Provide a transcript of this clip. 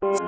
Nigga,